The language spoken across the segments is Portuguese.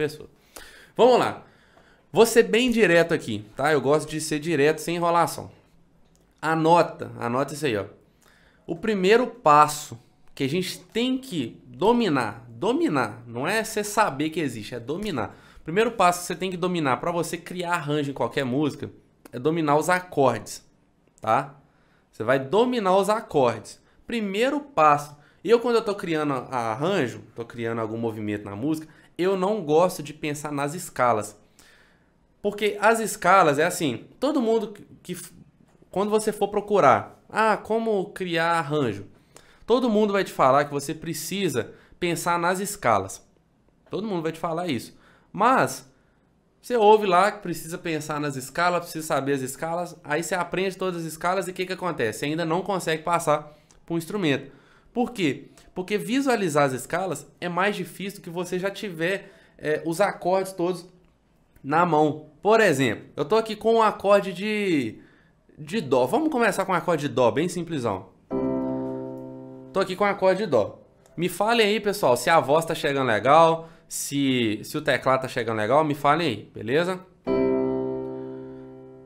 pessoas. Vamos lá. Vou ser bem direto aqui, tá? Eu gosto de ser direto, sem enrolação. Anota isso aí, ó. O primeiro passo que a gente tem que dominar, não é você saber que existe, é dominar. O primeiro passo que você tem que dominar para você criar arranjo em qualquer música é dominar os acordes, tá? Você vai dominar os acordes. Primeiro passo. Eu, quando eu tô criando arranjo, tô criando algum movimento na música, eu não gosto de pensar nas escalas. Porque as escalas é assim, todo mundo que quando você for procurar, como criar arranjo? Todo mundo vai te falar que você precisa pensar nas escalas. Todo mundo vai te falar isso. Mas você ouve lá que precisa pensar nas escalas, precisa saber as escalas, aí você aprende todas as escalas e o que que acontece? Você ainda não consegue passar para o instrumento. Por quê? Porque visualizar as escalas é mais difícil do que você já tiver os acordes todos na mão. Por exemplo, eu tô aqui com um acorde de dó. Vamos começar com um acorde de dó, bem simplesão. Tô aqui com um acorde de dó. Me falem aí, pessoal, se a voz tá chegando legal, se o teclado tá chegando legal, me falem aí, beleza?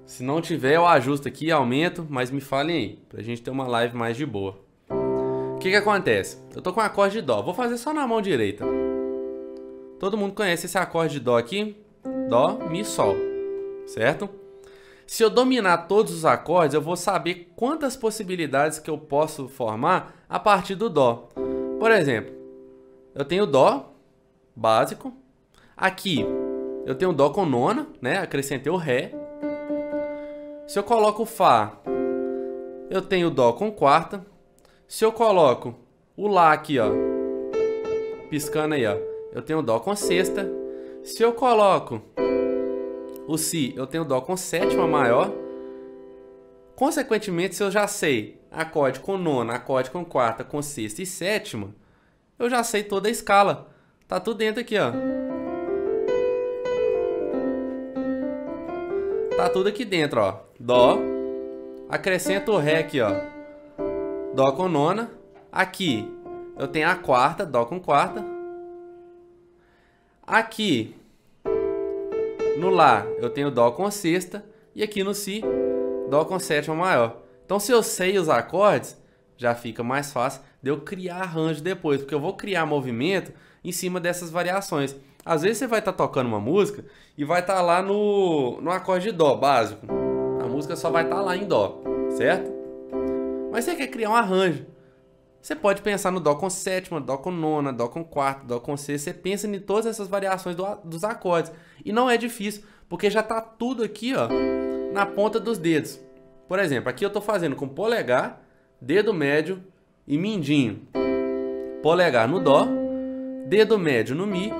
Se não tiver, eu ajusto aqui, aumento, mas me falem aí, pra gente ter uma live mais de boa. O que que acontece? Eu tô com um acorde de dó, vou fazer só na mão direita. Todo mundo conhece esse acorde de dó aqui. Dó, Mi, Sol, certo? Se eu dominar todos os acordes, eu vou saber quantas possibilidades que eu posso formar a partir do Dó. Por exemplo, eu tenho Dó básico. Aqui eu tenho Dó com nona, né? Acrescentei o Ré. Se eu coloco o Fá, eu tenho Dó com quarta. Se eu coloco o Lá aqui, ó, piscando aí, ó, eu tenho Dó com sexta. Se eu coloco o Si, eu tenho Dó com sétima maior. Consequentemente, se eu já sei acorde com nona, acorde com quarta, com sexta e sétima, eu já sei toda a escala. Tá tudo dentro aqui, ó. Tá tudo aqui dentro, ó. Dó. Acrescento o Ré aqui, ó. Dó com nona. Aqui eu tenho a quarta, Dó com quarta. Aqui no Lá eu tenho Dó com sexta e aqui no Si Dó com sétima maior. Então, se eu sei os acordes, já fica mais fácil de eu criar arranjo depois, porque eu vou criar movimento em cima dessas variações. Às vezes você vai estar tocando uma música e vai estar lá no acorde de Dó básico. A música só vai estar lá em Dó, certo? Mas você quer criar um arranjo. Você pode pensar no Dó com sétima, Dó com nona, Dó com quarta, Dó com sexta. Você pensa em todas essas variações dos acordes. E não é difícil, porque já está tudo aqui, ó, na ponta dos dedos. Por exemplo, aqui eu estou fazendo com polegar, dedo médio e mindinho. Polegar no Dó, dedo médio no Mi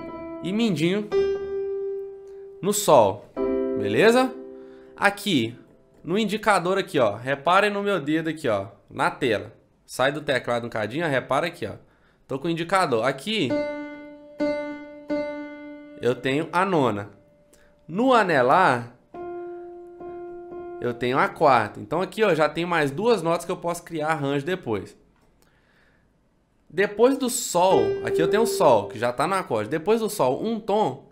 e mindinho no Sol. Beleza? Aqui, no indicador aqui, ó, reparem no meu dedo aqui, ó, na tela. Sai do teclado um cadinho, repara aqui, ó. Tô com o indicador. Aqui eu tenho a nona. No anelar eu tenho a quarta. Então aqui, ó, já tem mais duas notas que eu posso criar arranjo depois. Depois do Sol, aqui eu tenho o Sol, que já tá no acorde. Depois do Sol, um tom,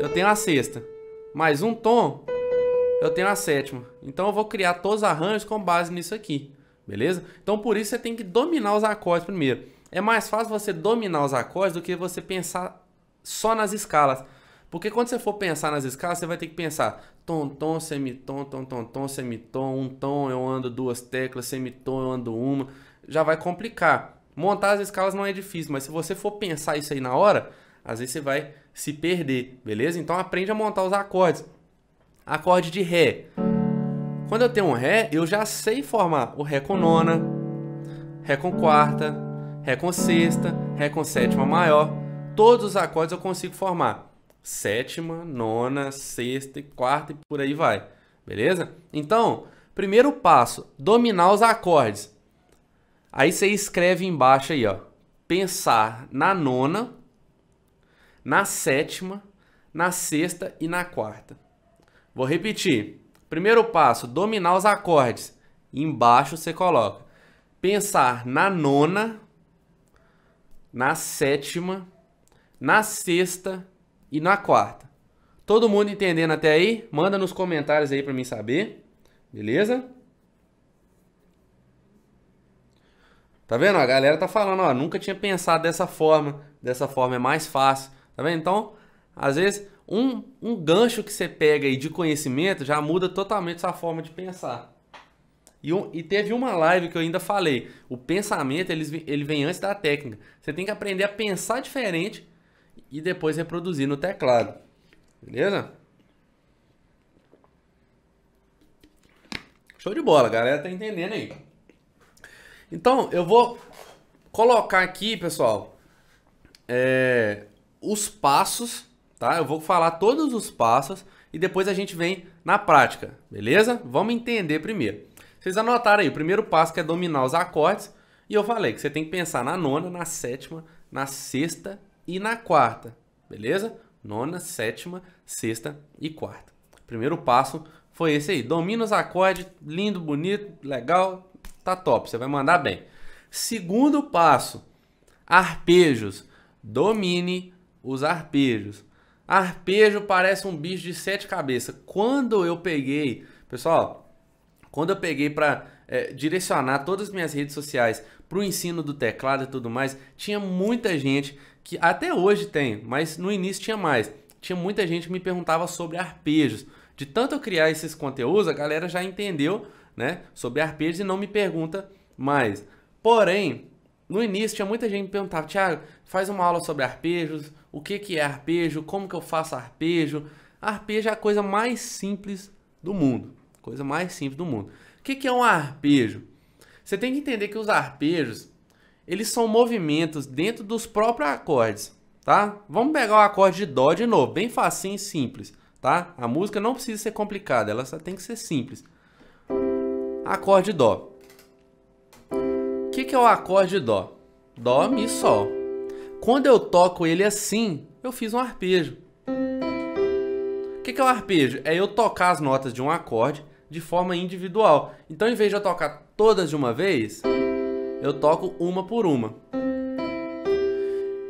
eu tenho a sexta. Mais um tom, eu tenho a sétima. Então eu vou criar todos os arranjos com base nisso aqui. Beleza? Então, por isso, você tem que dominar os acordes primeiro. É mais fácil você dominar os acordes do que você pensar só nas escalas. Porque quando você for pensar nas escalas, você vai ter que pensar tom, tom, semitom, tom, tom, tom, semitom, um tom, eu ando duas teclas, semitom, eu ando uma. Já vai complicar. Montar as escalas não é difícil, mas se você for pensar isso aí na hora, às vezes você vai se perder. Beleza? Então, aprende a montar os acordes. Acorde de Ré. Quando eu tenho um Ré, eu já sei formar o Ré com nona, Ré com quarta, Ré com sexta, Ré com sétima maior. Todos os acordes eu consigo formar. Sétima, nona, sexta e quarta e por aí vai. Beleza? Então, primeiro passo, dominar os acordes. Aí você escreve embaixo aí, ó. Pensar na nona, na sétima, na sexta e na quarta. Vou repetir. Primeiro passo, dominar os acordes. Embaixo você coloca. Pensar na nona, na sétima, na sexta e na quarta. Todo mundo entendendo até aí? Manda nos comentários aí pra mim saber. Beleza? Tá vendo? A galera tá falando, ó, nunca tinha pensado dessa forma. Dessa forma é mais fácil. Tá vendo? Então, às vezes, um gancho que você pega aí de conhecimento já muda totalmente sua forma de pensar. E teve uma live que eu ainda falei. O pensamento, ele vem antes da técnica. Você tem que aprender a pensar diferente e depois reproduzir no teclado. Beleza? Show de bola, a galera tá entendendo aí. Então, eu vou colocar aqui, pessoal, os passos, tá? Eu vou falar todos os passos e depois a gente vem na prática, beleza? Vamos entender primeiro. Vocês anotaram aí, o primeiro passo que é dominar os acordes. E eu falei que você tem que pensar na nona, na sétima, na sexta e na quarta, beleza? Nona, sétima, sexta e quarta. Primeiro passo foi esse aí. Domina os acordes, lindo, bonito, legal. Tá top, você vai mandar bem. Segundo passo, arpejos. Domine os arpejos. Arpejo parece um bicho de 7 cabeças. Quando eu peguei, pessoal, quando eu peguei para direcionar todas as minhas redes sociais para o ensino do teclado e tudo mais, tinha muita gente que até hoje tem, mas no início tinha mais. Tinha muita gente que me perguntava sobre arpejos. De tanto eu criar esses conteúdos, a galera já entendeu, né, sobre arpejos e não me pergunta mais. Porém, no início tinha muita gente que me perguntava: Thiago, faz uma aula sobre arpejos, o que que é arpejo, como que eu faço arpejo. Arpejo é a coisa mais simples do mundo, coisa mais simples do mundo. O que que é um arpejo? Você tem que entender que os arpejos, eles são movimentos dentro dos próprios acordes, tá? Vamos pegar o acorde de dó de novo, bem facinho e simples, tá? A música não precisa ser complicada, ela só tem que ser simples. Acorde dó. O que é o acorde dó? Dó, mi, sol. Quando eu toco ele assim, eu fiz um arpejo. O que é o arpejo? É eu tocar as notas de um acorde de forma individual. Então, em vez de eu tocar todas de uma vez, eu toco uma por uma.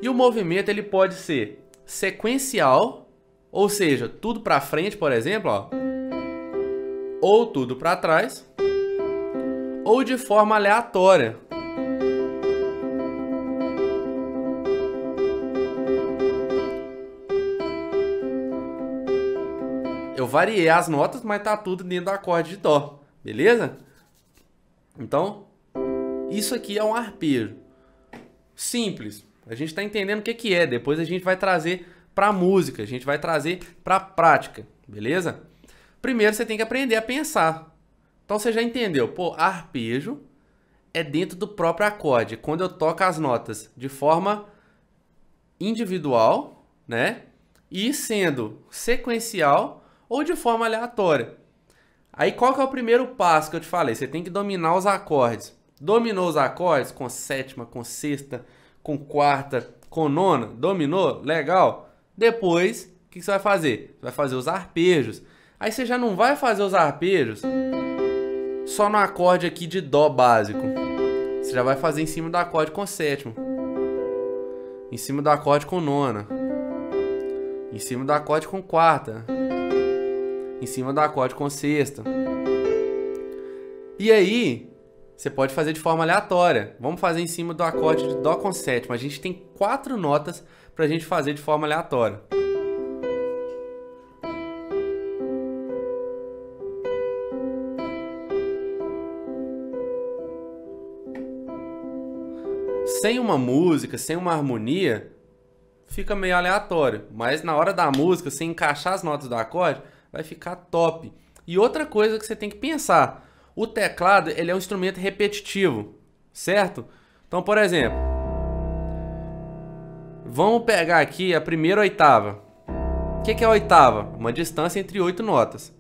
E o movimento, ele pode ser sequencial, ou seja, tudo para frente, por exemplo, ó, ou tudo para trás, ou de forma aleatória. Eu variei as notas, mas tá tudo dentro do acorde de dó, beleza? Então, isso aqui é um arpejo. Simples. A gente tá entendendo o que é. Depois a gente vai trazer pra música, a gente vai trazer pra prática, beleza? Primeiro você tem que aprender a pensar. Então você já entendeu, pô, arpejo é dentro do próprio acorde. Quando eu toco as notas de forma individual, né? E sendo sequencial ou de forma aleatória. Aí qual que é o primeiro passo que eu te falei? Você tem que dominar os acordes. Dominou os acordes com sétima, com sexta, com quarta, com nona? Dominou? Legal. Depois, o que você vai fazer? Você vai fazer os arpejos. Aí você já não vai fazer os arpejos só no acorde aqui de dó básico. Você já vai fazer em cima do acorde com sétima, em cima do acorde com nona, em cima do acorde com quarta, em cima do acorde com sexta. E aí, você pode fazer de forma aleatória. Vamos fazer em cima do acorde de dó com sétima. A gente tem 4 notas pra gente fazer de forma aleatória. Sem uma música, sem uma harmonia, fica meio aleatório. Mas na hora da música, sem encaixar as notas do acorde, vai ficar top. E outra coisa que você tem que pensar. O teclado, ele é um instrumento repetitivo, certo? Então, por exemplo, vamos pegar aqui a primeira oitava. O que é a oitava? Uma distância entre 8 notas.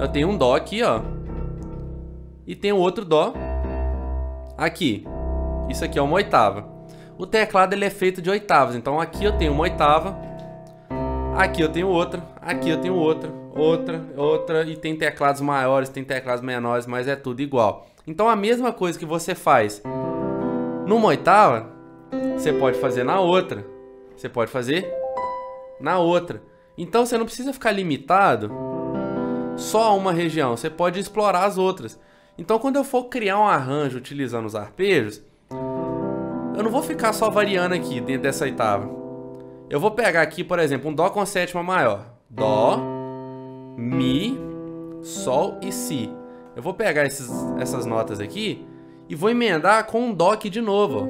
Eu tenho um dó aqui, ó. E tenho outro dó aqui. Isso aqui é uma oitava. O teclado, ele é feito de oitavas. Então aqui eu tenho uma oitava, aqui eu tenho outra, aqui eu tenho outra. E tem teclados maiores, tem teclados menores, mas é tudo igual. Então a mesma coisa que você faz numa oitava, você pode fazer na outra. Você pode fazer na outra. Então você não precisa ficar limitado só a uma região, você pode explorar as outras. Então quando eu for criar um arranjo utilizando os arpejos, eu não vou ficar só variando aqui dentro dessa oitava. Eu vou pegar aqui, por exemplo, um Dó com sétima maior. Dó, Mi, Sol e Si. Eu vou pegar essas notas aqui e vou emendar com um Dó aqui de novo. Ó.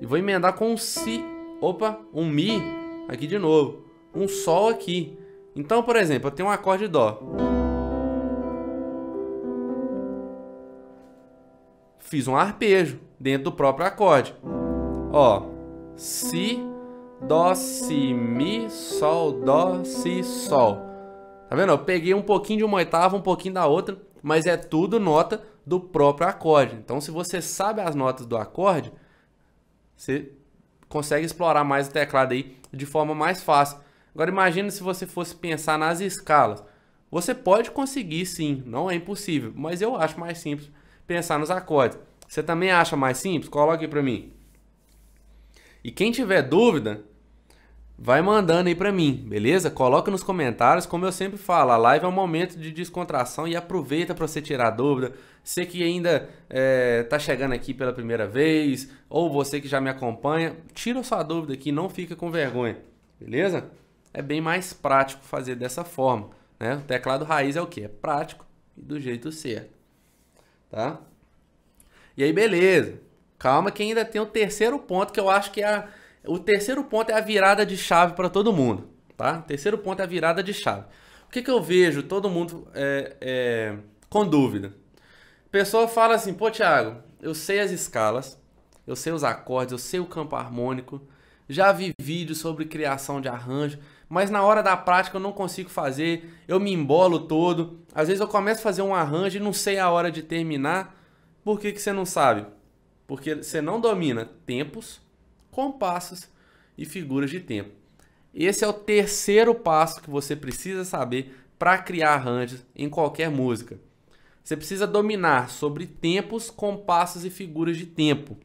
E vou emendar com um Si, opa, um Mi aqui de novo. Um Sol aqui. Então, por exemplo, eu tenho um acorde Dó. Fiz um arpejo dentro do próprio acorde. Ó, Si, Dó, Si, Mi, Sol, Dó, Si, Sol. Tá vendo? Eu peguei um pouquinho de uma oitava, um pouquinho da outra, mas é tudo nota do próprio acorde. Então, se você sabe as notas do acorde, você consegue explorar mais o teclado aí de forma mais fácil. Agora, imagina se você fosse pensar nas escalas. Você pode conseguir sim, não é impossível, mas eu acho mais simples pensar nos acordes. Você também acha mais simples? Coloque aí pra mim. E quem tiver dúvida, vai mandando aí pra mim, beleza? Coloca nos comentários, como eu sempre falo, a live é um momento de descontração e aproveita pra você tirar dúvida. Você que ainda tá chegando aqui pela primeira vez, ou você que já me acompanha, tira sua dúvida aqui, não fica com vergonha, beleza? É bem mais prático fazer dessa forma, né? O teclado raiz é o quê? É prático e do jeito certo, tá? E aí, beleza. Calma que ainda tem o terceiro ponto, que eu acho que é o terceiro ponto é a virada de chave para todo mundo, tá? O terceiro ponto é a virada de chave. O que eu vejo todo mundo com dúvida? A pessoa fala assim, pô, Thiago, eu sei as escalas, eu sei os acordes, eu sei o campo harmônico, já vi vídeos sobre criação de arranjo, mas na hora da prática eu não consigo fazer, eu me embolo todo, às vezes eu começo a fazer um arranjo e não sei a hora de terminar. Por que você não sabe? Porque você não domina tempos, compassos e figuras de tempo. Esse é o terceiro passo que você precisa saber para criar arranjos em qualquer música. Você precisa dominar sobre tempos, compassos e figuras de tempo.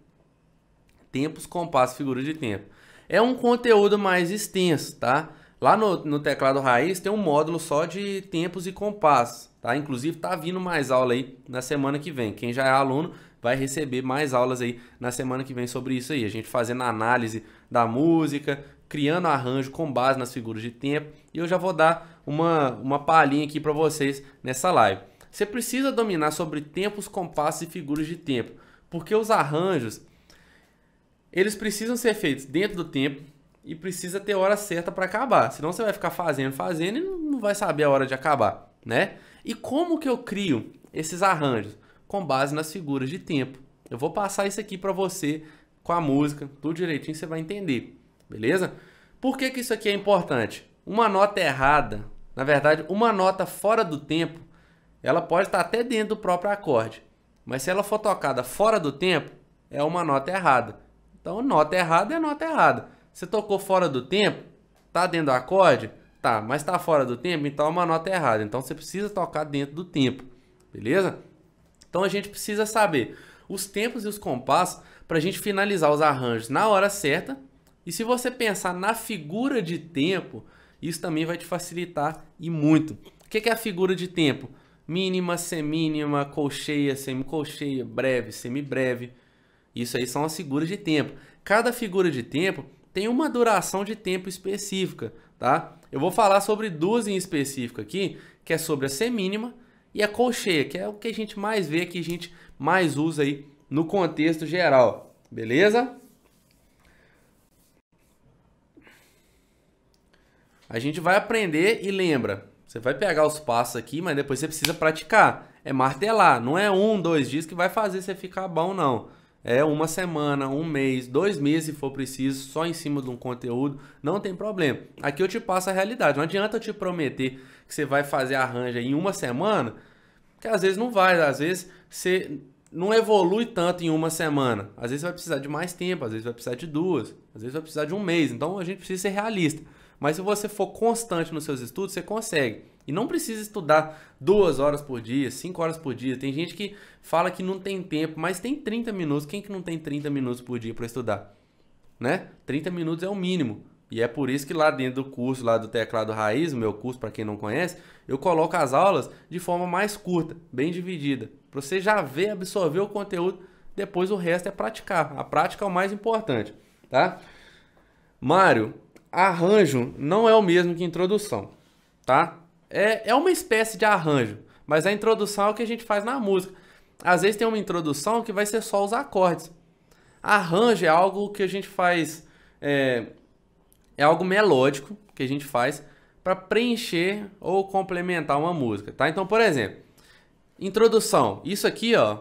Tempos, compassos e figuras de tempo. É um conteúdo mais extenso, tá? Lá no teclado raiz tem um módulo só de tempos e compassos, tá? Inclusive tá vindo mais aula aí na semana que vem. Quem já é aluno vai receber mais aulas aí na semana que vem sobre isso aí. A gente fazendo a análise da música, criando arranjo com base nas figuras de tempo. E eu já vou dar uma palhinha aqui para vocês nessa live. Você precisa dominar sobre tempos, compassos e figuras de tempo, porque os arranjos eles precisam ser feitos dentro do tempo. E precisa ter hora certa para acabar. Senão você vai ficar fazendo e não vai saber a hora de acabar, né? E como que eu crio esses arranjos? Com base nas figuras de tempo. Eu vou passar isso aqui para você com a música. Tudo direitinho você vai entender, beleza? Por que que isso aqui é importante? Uma nota errada, na verdade, uma nota fora do tempo, ela pode estar até dentro do próprio acorde. Mas se ela for tocada fora do tempo, é uma nota errada. Então, nota errada é nota errada. Você tocou fora do tempo, tá dentro do acorde? Tá, mas tá fora do tempo, então é uma nota errada. Então você precisa tocar dentro do tempo, beleza? Então a gente precisa saber os tempos e os compassos para a gente finalizar os arranjos na hora certa. E se você pensar na figura de tempo, isso também vai te facilitar e muito. O que é a figura de tempo? Mínima, semínima, colcheia, semicolcheia, breve, semibreve. Isso aí são as figuras de tempo. Cada figura de tempo tem uma duração de tempo específica, tá? Eu vou falar sobre duas em específico aqui, que é sobre a semínima e a colcheia, que é o que a gente mais vê, que a gente mais usa aí no contexto geral, beleza? A gente vai aprender e lembra, você vai pegar os passos aqui, mas depois você precisa praticar, é martelar, não é 1, 2 dias que vai fazer você ficar bom, não. É uma semana, um mês, 2 meses se for preciso, só em cima de um conteúdo, não tem problema. Aqui eu te passo a realidade, não adianta eu te prometer que você vai fazer arranjo em uma semana, que às vezes não vai, às vezes você não evolui tanto em uma semana. Às vezes você vai precisar de mais tempo, às vezes vai precisar de 2, às vezes vai precisar de um mês, então a gente precisa ser realista. Mas se você for constante nos seus estudos, você consegue. E não precisa estudar 2 horas por dia, 5 horas por dia. Tem gente que fala que não tem tempo, mas tem 30 minutos. Quem que não tem 30 minutos por dia para estudar? Né? 30 minutos é o mínimo. E é por isso que lá dentro do curso, lá do Teclado Raiz, o meu curso, para quem não conhece, eu coloco as aulas de forma mais curta, bem dividida, para você já ver, absorver o conteúdo, depois o resto é praticar. A prática é o mais importante, tá? Mário, arranjo não é o mesmo que introdução, tá? É uma espécie de arranjo, mas a introdução é o que a gente faz na música. Às vezes tem uma introdução que vai ser só os acordes. Arranjo é algo que a gente faz... É algo melódico que a gente faz para preencher ou complementar uma música, tá? Então, por exemplo, introdução. Isso aqui, ó,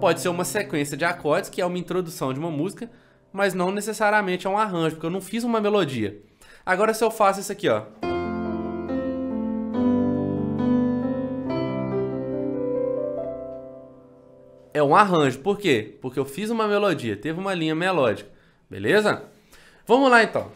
pode ser uma sequência de acordes, que é uma introdução de uma música, mas não necessariamente é um arranjo, porque eu não fiz uma melodia. Agora, se eu faço isso aqui, ó, é um arranjo. Por quê? Porque eu fiz uma melodia, teve uma linha melódica. Beleza? Vamos lá, então.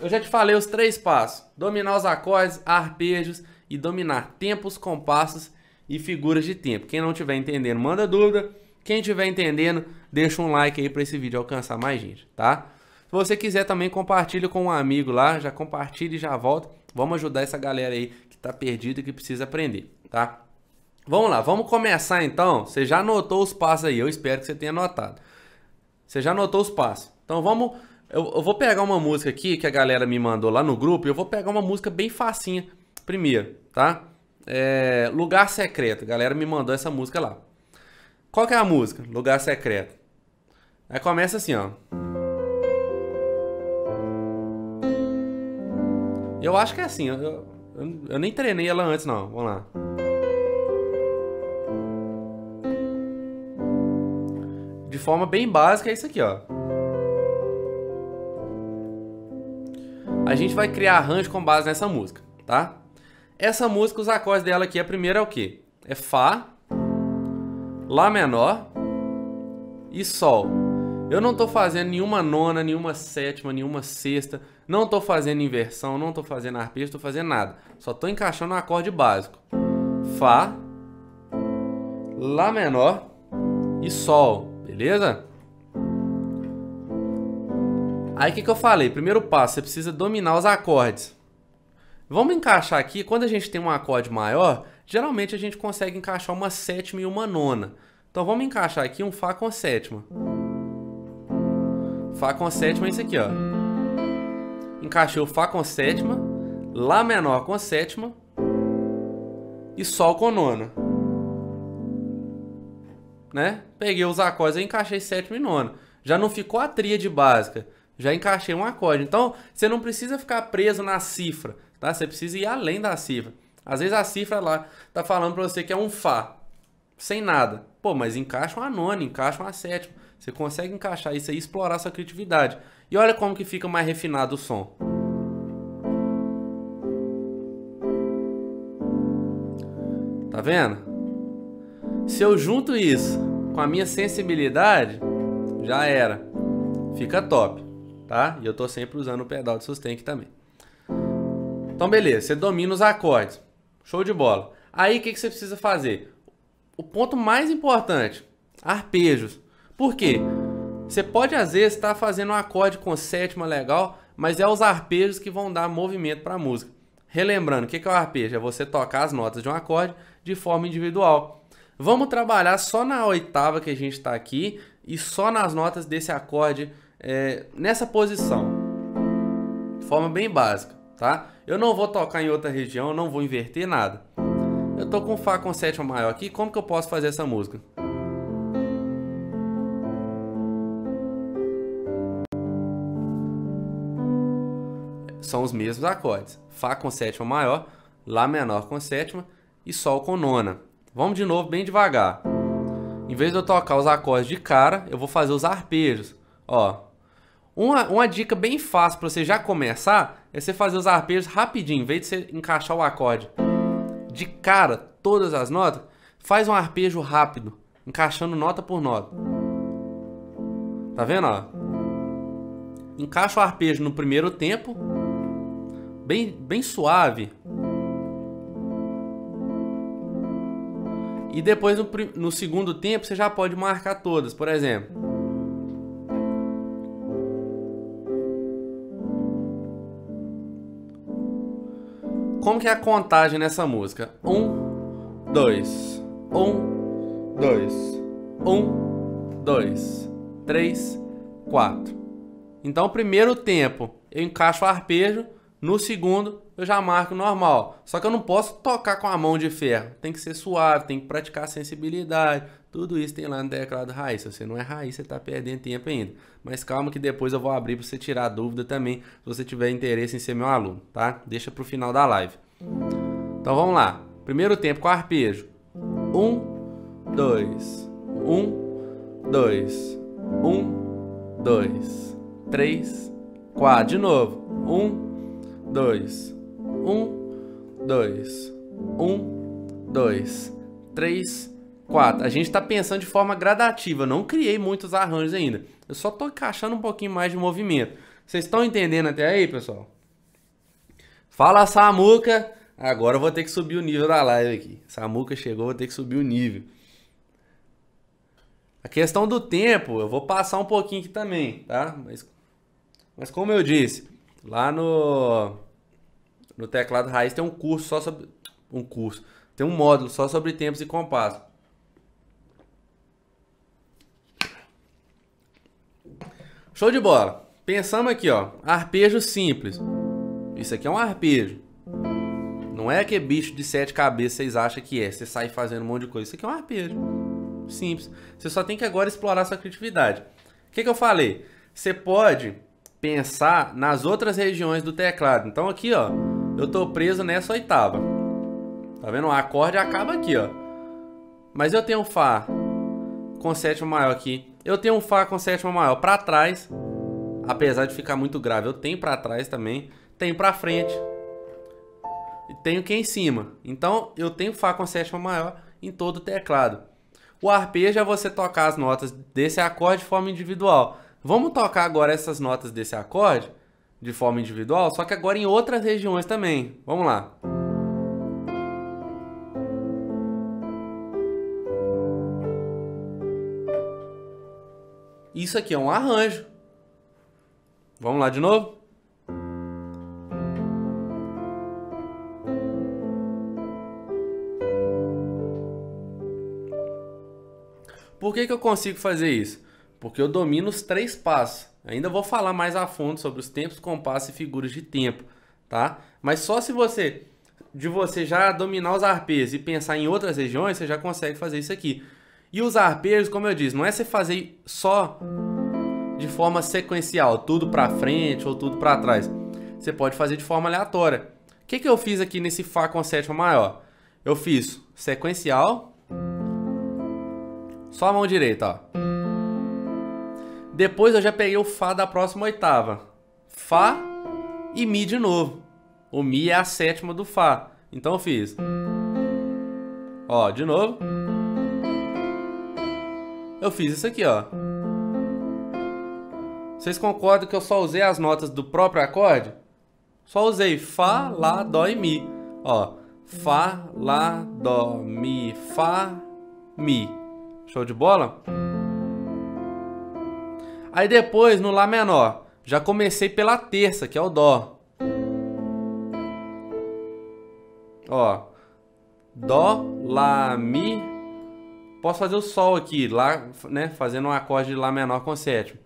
Eu já te falei os 3 passos. Dominar os acordes, arpejos e dominar tempos, compassos e figuras de tempo. Quem não estiver entendendo, manda dúvida. Quem estiver entendendo, deixa um like aí para esse vídeo alcançar mais gente, tá? Se você quiser também, compartilha com um amigo lá. Já compartilha e já volta. Vamos ajudar essa galera aí que tá perdida e que precisa aprender, tá? Vamos lá, vamos começar então. Você já anotou os passos aí, eu espero que você tenha anotado. Você já anotou os passos. Então vamos, eu vou pegar uma música aqui que a galera me mandou lá no grupo. Eu vou pegar uma música bem facinha primeiro, tá? Lugar Secreto, a galera me mandou essa música lá. Qual que é a música? Lugar Secreto. Aí começa assim, ó. Eu acho que é assim, eu nem treinei ela antes não, vamos lá. De forma bem básica é isso aqui, ó. A gente vai criar arranjo com base nessa música, tá? Essa música, os acordes dela aqui, a primeira é o quê? É Fá, Lá menor e Sol. Eu não tô fazendo nenhuma nona, nenhuma sétima, nenhuma sexta. Não tô fazendo inversão, não tô fazendo arpejo, não tô fazendo nada. Só tô encaixando um acorde básico. Fá, Lá menor e Sol. Beleza? Aí o que eu falei? Primeiro passo, você precisa dominar os acordes. Vamos encaixar aqui, quando a gente tem um acorde maior, geralmente a gente consegue encaixar uma sétima e uma nona. Então vamos encaixar aqui um Fá com sétima. Fá com sétima é isso aqui, ó. Encaixei o Fá com sétima, Lá menor com sétima e Sol com nona. Né? Peguei os acordes e encaixei sétima e nona. Já não ficou a tríade básica, já encaixei um acorde. Então, você não precisa ficar preso na cifra, tá? Você precisa ir além da cifra. Às vezes a cifra lá tá falando para você que é um Fá, sem nada. Pô, mas encaixa uma nona, encaixa uma sétima. Você consegue encaixar isso aí e explorar sua criatividade. E olha como que fica mais refinado o som. Tá vendo? Se eu junto isso com a minha sensibilidade, já era. Fica top, tá? E eu tô sempre usando o pedal de sustain aqui também. Então, beleza. Você domina os acordes. Show de bola. Aí, o que você precisa fazer? O ponto mais importante, arpejos. Por quê? Você pode, às vezes, estar fazendo um acorde com sétima legal, mas é os arpejos que vão dar movimento para a música. Relembrando, o que é o arpejo? É você tocar as notas de um acorde de forma individual. Vamos trabalhar só na oitava que a gente está aqui e só nas notas desse acorde, nessa posição, de forma bem básica, tá? Eu não vou tocar em outra região, eu não vou inverter nada. Eu tô com Fá com sétima maior aqui, como que eu posso fazer essa música? São os mesmos acordes, Fá com sétima maior, Lá menor com sétima e Sol com nona. Vamos de novo bem devagar. Em vez de eu tocar os acordes de cara, eu vou fazer os arpejos. Ó, uma dica bem fácil para você já começar é você fazer os arpejos rapidinho. Em vez de você encaixar o acorde de cara, todas as notas, faz um arpejo rápido, encaixando nota por nota. Tá vendo, ó? Encaixa o arpejo no primeiro tempo, bem suave. E depois, no segundo tempo, você já pode marcar todas. Por exemplo. Como que é a contagem nessa música? 1, 2, 1, 2, 1, 2, 3, 4. Então, o primeiro tempo eu encaixo o arpejo, no segundo eu já marco normal. Só que eu não posso tocar com a mão de ferro. Tem que ser suave, tem que praticar a sensibilidade. Tudo isso tem lá no tecladoraiz. Se você não é raiz, você está perdendo tempo ainda. Mas calma que depois eu vou abrir para você tirar dúvida também, se você tiver interesse em ser meu aluno, tá? Deixa para o final da live. Então vamos lá. Primeiro tempo com arpejo. 1, 2, 1, 2, 1, 2, 3, 4. De novo. 1, 2, 1, 2, 1, 2, 3, 4. A gente está pensando de forma gradativa. Eu não criei muitos arranjos ainda. Eu só estou encaixando um pouquinho mais de movimento. Vocês estão entendendo até aí, pessoal? Fala, Samuca! Agora eu vou ter que subir o nível da live aqui. Samuca chegou, vou ter que subir o nível. A questão do tempo, eu vou passar um pouquinho aqui também, tá? Mas como eu disse, lá no tecladoraiz tem um curso só sobre... Um curso. Tem um módulo só sobre tempos e compasso. Show de bola. Pensamos aqui, ó. Arpejo simples. Isso aqui é um arpejo. Não é que é bicho de 7 cabeças, vocês acham que é. Você sai fazendo um monte de coisa. Isso aqui é um arpejo. Simples. Você só tem que agora explorar sua criatividade. O que eu falei? Você pode pensar nas outras regiões do teclado. Então aqui, ó, eu tô preso nessa oitava. Tá vendo? O acorde acaba aqui, ó. Mas eu tenho um Fá com sétima maior aqui. Eu tenho um Fá com sétima maior para trás. Apesar de ficar muito grave, eu tenho para trás também. Tenho para frente. E tenho aqui em cima. Então eu tenho Fá com sétima maior em todo o teclado. O arpejo é você tocar as notas desse acorde de forma individual. Vamos tocar agora essas notas desse acorde de forma individual, só que agora em outras regiões também. Vamos lá. Isso aqui é um arranjo. Vamos lá de novo? Por que eu consigo fazer isso? Porque eu domino os 3 passos. Ainda vou falar mais a fundo sobre os tempos, compassos e figuras de tempo, tá? Mas só se você já dominar os arpejos e pensar em outras regiões, você já consegue fazer isso aqui. E os arpejos, como eu disse, não é você fazer só de forma sequencial, tudo para frente ou tudo para trás. Você pode fazer de forma aleatória. O que eu fiz aqui nesse Fá com sétima maior? Eu fiz sequencial. Só a mão direita, ó. Depois eu já peguei o Fá da próxima oitava. Fá e Mi de novo. O Mi é a sétima do Fá. Então eu fiz. Ó, de novo. Eu fiz isso aqui, ó. Vocês concordam que eu só usei as notas do próprio acorde? Só usei Fá, Lá, Dó e Mi. Ó. Fá, Lá, Dó, Mi, Fá, Mi. Show de bola? Aí depois, no Lá menor, já comecei pela terça, que é o Dó. Ó. Dó, Lá, Mi. Posso fazer o Sol aqui, lá, né? Fazendo um acorde de Lá menor com sétimo.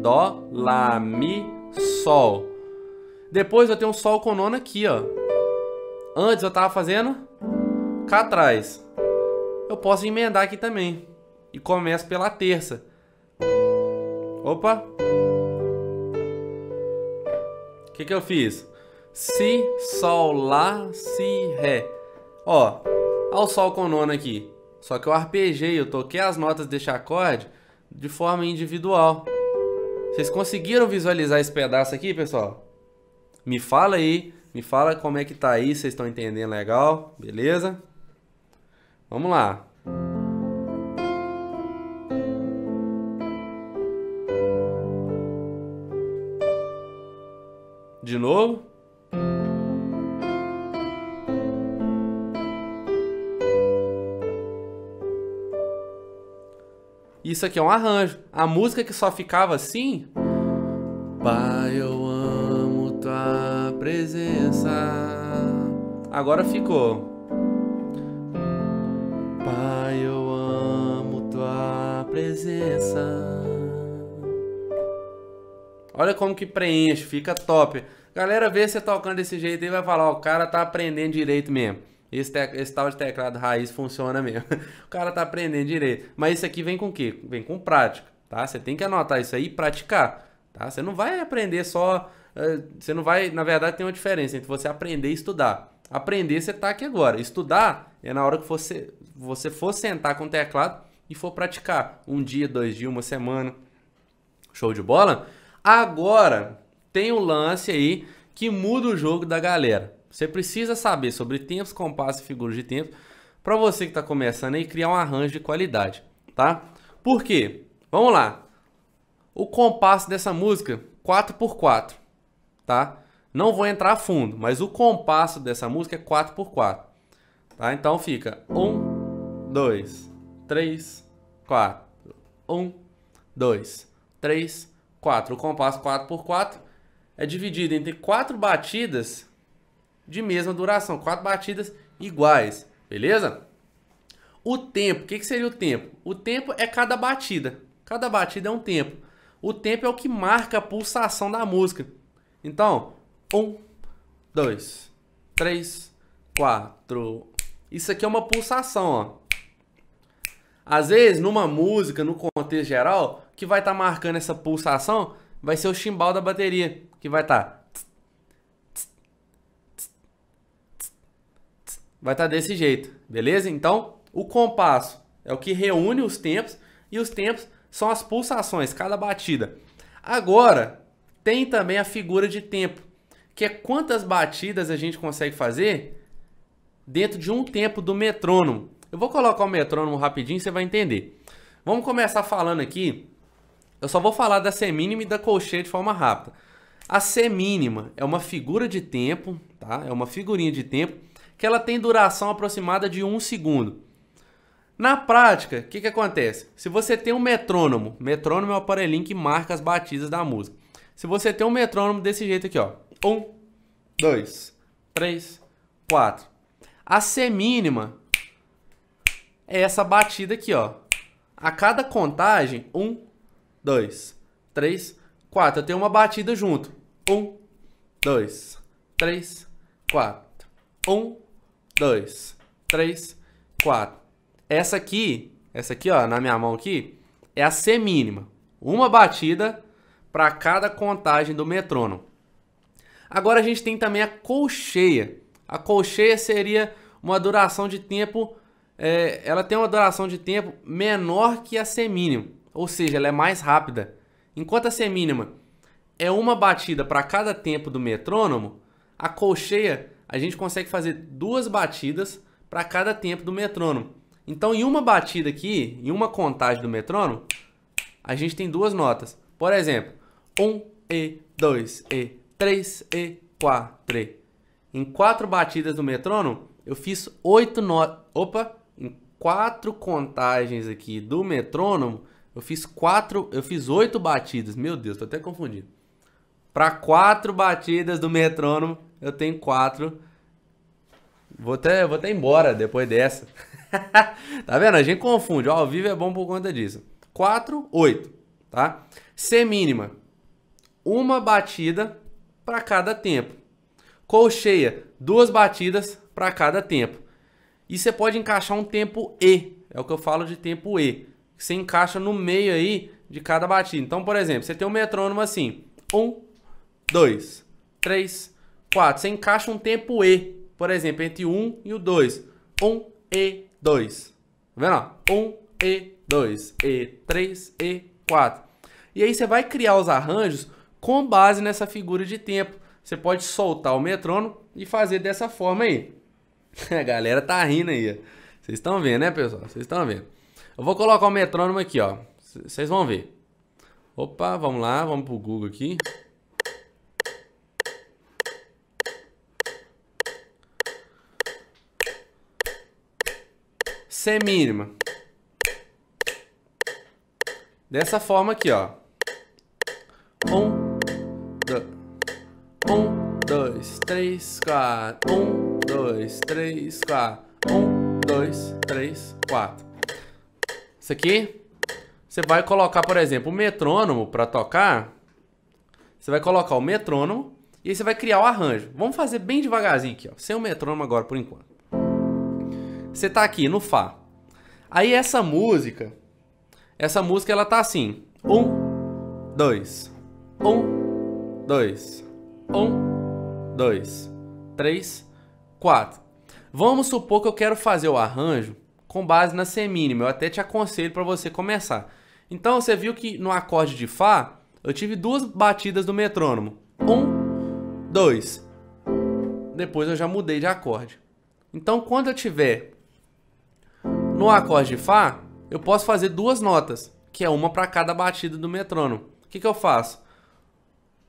Dó, Lá, Mi, Sol. Depois eu tenho um Sol com nona aqui, ó. Antes eu tava fazendo cá atrás. Eu posso emendar aqui também. E começo pela terça. Opa! O que eu fiz? Si, Sol, Lá, Si, Ré. Ó, ao Sol com nona aqui. Só que eu arpejei, eu toquei as notas deste acorde de forma individual. Vocês conseguiram visualizar esse pedaço aqui, pessoal? Me fala aí. Me fala como é que tá aí. Vocês estão entendendo legal? Beleza? Vamos lá. De novo. Isso aqui é um arranjo. A música que só ficava assim. Pai, eu amo tua presença. agora ficou. Pai, eu amo tua presença. Olha como que preenche, fica top. Galera, vê você tocando desse jeito e vai falar, ó, o cara tá aprendendo direito mesmo. Esse tal de teclado raiz funciona mesmo. O cara tá aprendendo direito. Mas isso aqui vem com o quê? Vem com prática, tá? Você tem que anotar isso aí e praticar, tá? Você não vai aprender só... Você não vai... Na verdade, tem uma diferença entre você aprender e estudar. Aprender, você tá aqui agora. Estudar é na hora que você for sentar com o teclado e for praticar. Um dia, 2 dias, uma semana. Show de bola? Agora, tem um lance aí que muda o jogo da galera. Você precisa saber sobre tempos, compassos e figuras de tempo para você que está começando aí criar um arranjo de qualidade, tá? Por quê? Vamos lá. O compasso dessa música, 4x4, tá? Não vou entrar a fundo, mas o compasso dessa música é 4x4, tá? Então fica 1, 2, 3, 4. 1, 2, 3, 4. O compasso 4x4 é dividido entre 4 batidas... de mesma duração, 4 batidas iguais, beleza? O tempo, o que seria o tempo? O tempo é cada batida é um tempo. O tempo é o que marca a pulsação da música. Então, 1, 2, 3, 4. Isso aqui é uma pulsação, ó. Às vezes, numa música, no contexto geral, que vai estar marcando essa pulsação vai ser o chimbal da bateria, que vai estar... Vai estar desse jeito, beleza? Então, o compasso é o que reúne os tempos e os tempos são as pulsações, cada batida. Agora, tem também a figura de tempo, que é quantas batidas a gente consegue fazer dentro de um tempo do metrônomo. Eu vou colocar o metrônomo rapidinho e você vai entender. Vamos começar falando aqui. Eu só vou falar da semínima e da colcheia de forma rápida. A semínima é uma figura de tempo, tá? É uma figurinha de tempo que ela tem duração aproximada de 1 segundo. Na prática, o que que acontece? Se você tem um metrônomo, metrônomo é o aparelhinho que marca as batidas da música. Se você tem um metrônomo desse jeito aqui, ó, 1, 2, 3, 4. A semínima é essa batida aqui, ó. A cada contagem, 1, 2, 3, 4. Eu tenho uma batida junto. 1, 2, 3, 4. 1, 2, 3, 4. Essa aqui, ó, na minha mão aqui, é a semínima. Uma batida para cada contagem do metrônomo. Agora a gente tem também a colcheia. A colcheia seria uma duração de tempo, ela tem uma duração de tempo menor que a semínima. Ou seja, ela é mais rápida. Enquanto a semínima é uma batida para cada tempo do metrônomo, a colcheia... a gente consegue fazer 2 batidas para cada tempo do metrônomo. Então, em uma batida aqui, em uma contagem do metrônomo, a gente tem 2 notas. Por exemplo, 1, E, 2, E, 3, E, 4, E. Em 4 batidas do metrônomo, eu fiz 8 notas. Opa! Em 4 contagens aqui do metrônomo, eu fiz 8 batidas. Meu Deus, estou até confundido. Para 4 batidas do metrônomo, eu tenho 4. Vou até embora depois dessa. Tá vendo? A gente confunde. Ó, ao vivo é bom por conta disso. 4, 8. Tá? Semínima. Uma batida para cada tempo. Colcheia. 2 batidas para cada tempo. E você pode encaixar um tempo E. É o que eu falo de tempo E. Você encaixa no meio aí de cada batida. Então, por exemplo, você tem um metrônomo assim. 1, 2, 3... 4. Você encaixa um tempo E, por exemplo, entre o 1 e o 2. 1, E, 2. Tá vendo? 1, E, 2, E, 3, E, 4. E aí você vai criar os arranjos com base nessa figura de tempo. Você pode soltar o metrônomo e fazer dessa forma aí. A galera tá rindo aí. Vocês estão vendo, né, pessoal? Vocês estão vendo. Eu vou colocar o metrônomo aqui, ó. Vocês vão ver. Opa, vamos lá. Vamos pro Google aqui. Semínima. Dessa forma aqui, ó. 1, dois, três, quatro. Um, dois, três, quatro. Um, dois, três, quatro. Isso aqui, você vai colocar, por exemplo, o metrônomo para tocar. Você vai colocar o metrônomo e aí você vai criar o arranjo. Vamos fazer bem devagarzinho aqui, ó, sem o metrônomo agora por enquanto. Você tá aqui no Fá. Aí essa música ela tá assim: um, dois, um, dois, um, dois, três, quatro. Vamos supor que eu quero fazer o arranjo com base na semínima. Eu até te aconselho para você começar. Então você viu que no acorde de Fá eu tive duas batidas do metrônomo. Um, dois. Depois eu já mudei de acorde. Então quando eu tiver no acorde de Fá, eu posso fazer duas notas, que é uma para cada batida do metrônomo. O que eu faço?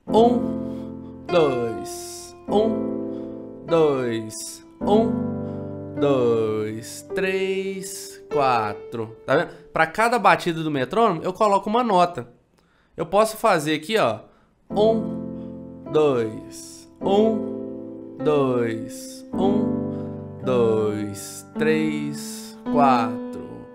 Um, dois, um, dois, um, dois, três, quatro. Tá vendo? Para cada batida do metrônomo, eu coloco uma nota. Eu posso fazer aqui, ó. Um, dois, um, dois, um, dois, três, quatro.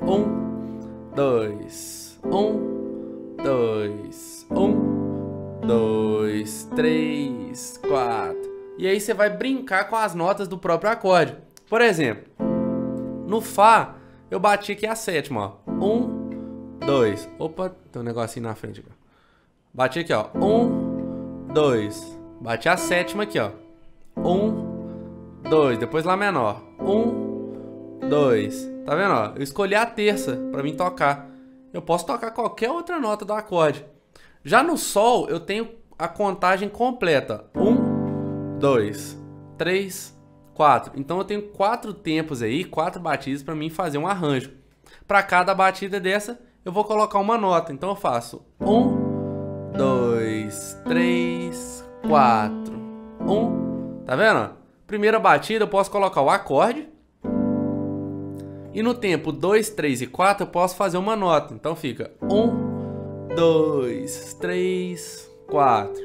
Um, dois, um, dois, um, dois, três, quatro. E aí você vai brincar com as notas do próprio acorde. Por exemplo, no Fá, eu bati aqui a sétima, ó. Um, dois. Opa, tem um negocinho na frente aqui. Bati aqui, ó. Um, dois. Bati a sétima aqui, ó. Um, dois. Depois lá menor. Um, dois. Tá vendo, ó? Eu escolhi a terça pra mim tocar. Eu posso tocar qualquer outra nota do acorde. Já no Sol, eu tenho a contagem completa. Um, dois, três, quatro. Então eu tenho quatro tempos aí, quatro batidas para mim fazer um arranjo. Para cada batida dessa, eu vou colocar uma nota. Então eu faço um, dois, três, quatro. Um. Tá vendo? Primeira batida eu posso colocar o acorde. E no tempo 2, 3 e 4 eu posso fazer uma nota. Então fica um, dois, três, quatro.